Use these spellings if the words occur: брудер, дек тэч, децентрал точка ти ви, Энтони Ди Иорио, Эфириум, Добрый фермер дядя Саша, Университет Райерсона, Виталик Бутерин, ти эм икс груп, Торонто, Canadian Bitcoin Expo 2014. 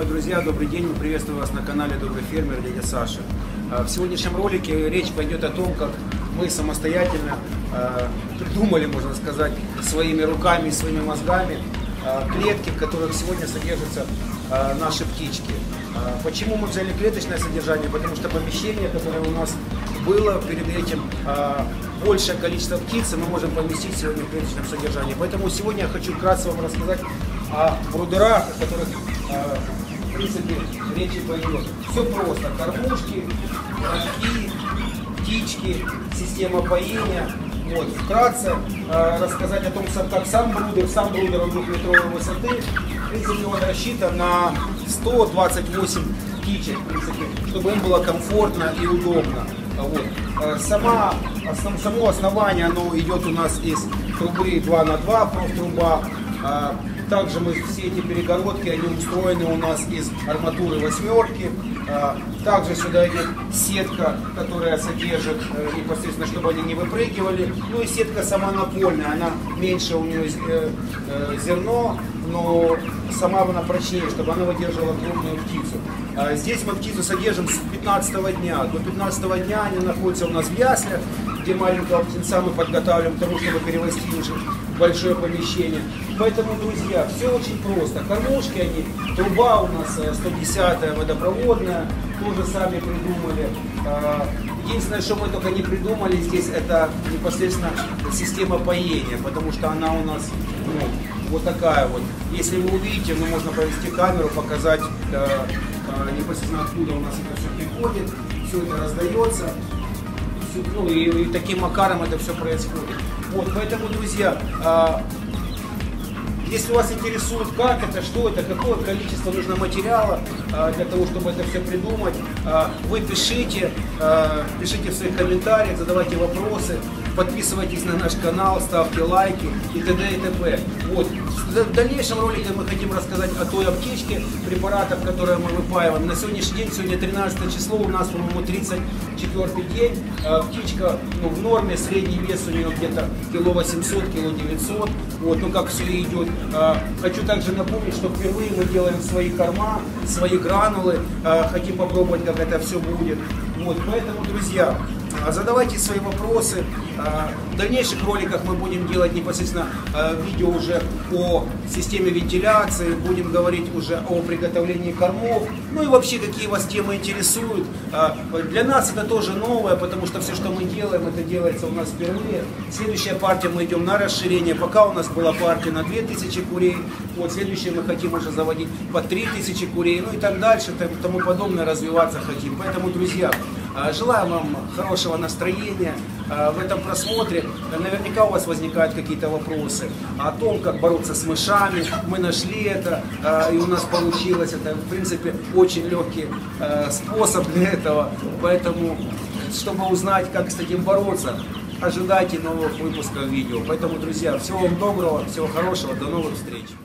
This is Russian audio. Уважаемые друзья, добрый день! Мы приветствуем вас на канале Добрый фермер дядя Саша. В сегодняшнем ролике речь пойдет о том, как мы самостоятельно придумали, можно сказать, своими руками, своими мозгами клетки, в которых сегодня содержатся наши птички. Почему мы взяли клеточное содержание? Потому что помещение, которое у нас было перед этим, большее количество птиц мы можем поместить сегодня в клеточном содержании. Поэтому сегодня я хочу вкратце вам рассказать о брудерах, о которых, в принципе, речи пойдет. Все просто. Кормушки, рожки, птички, система поения. Вот. Вкратце рассказать о том, как сам брудер 2-метровой высоты. В принципе, он рассчитан на 128 птичек, в принципе, чтобы им было комфортно и удобно. Вот. Само основание, оно идет у нас из трубы 2 на 2, профтруба. Также мы все эти перегородки, они устроены у нас из арматуры 8-ки. Также сюда идет сетка, которая содержит непосредственно, чтобы они не выпрыгивали. Ну и сетка сама напольная, она меньше, у нее зерно, но сама она прочнее, чтобы она выдерживала крупную птицу. Здесь мы птицу содержим с 15 дня. До 15 дня они находятся у нас в яслях, где маленького птенца мы подготавливаем к тому, чтобы перевести уже большое помещение. Поэтому, друзья, все очень просто. Кормушки они, труба у нас 110-я водопроводная, тоже сами придумали. Единственное, что мы только не придумали здесь, это непосредственно система поения, потому что она у нас вот такая вот. Если вы увидите, ну, можно провести камеру, показать непосредственно, откуда у нас это все приходит, все это раздается. Ну, и таким макаром это все происходит. Вот, поэтому, друзья, если вас интересует, как это, что это, какое количество нужно материала для того, чтобы это все придумать, вы пишите в своих комментариях, задавайте вопросы, подписывайтесь на наш канал, ставьте лайки и т.д. и т.п. Вот. В дальнейшем ролике мы хотим рассказать о той аптечке препаратов, которые мы выпаиваем. На сегодняшний день, сегодня 13 число, у нас, по-моему, 34 день. Птичка в норме, средний вес у нее где-то 800 кг, 900 кг. Вот, ну как все идет. Хочу также напомнить, что впервые мы делаем свои корма, свои гранулы, хотим попробовать, как это все будет. Вот, поэтому, друзья, задавайте свои вопросы. В дальнейших роликах мы будем делать непосредственно видео уже о системе вентиляции, будем говорить уже о приготовлении кормов, ну и вообще, какие вас темы интересуют. Для нас это тоже новое, потому что все, что мы делаем, это делается у нас впервые. Следующая партия, мы идем на расширение. Пока у нас была партия на 2000 курей, вот следующее мы хотим уже заводить по 3000 курей, ну и так дальше, тому подобное, развиваться хотим. Поэтому, друзья, желаю вам хорошего настроения в этом просмотре. Наверняка у вас возникают какие-то вопросы о том, как бороться с мышами. Мы нашли это, и у нас получилось. Это, в принципе, очень легкий способ для этого. Поэтому, чтобы узнать, как с таким бороться, ожидайте новых выпусков видео. Поэтому, друзья, всего вам доброго, всего хорошего, до новых встреч.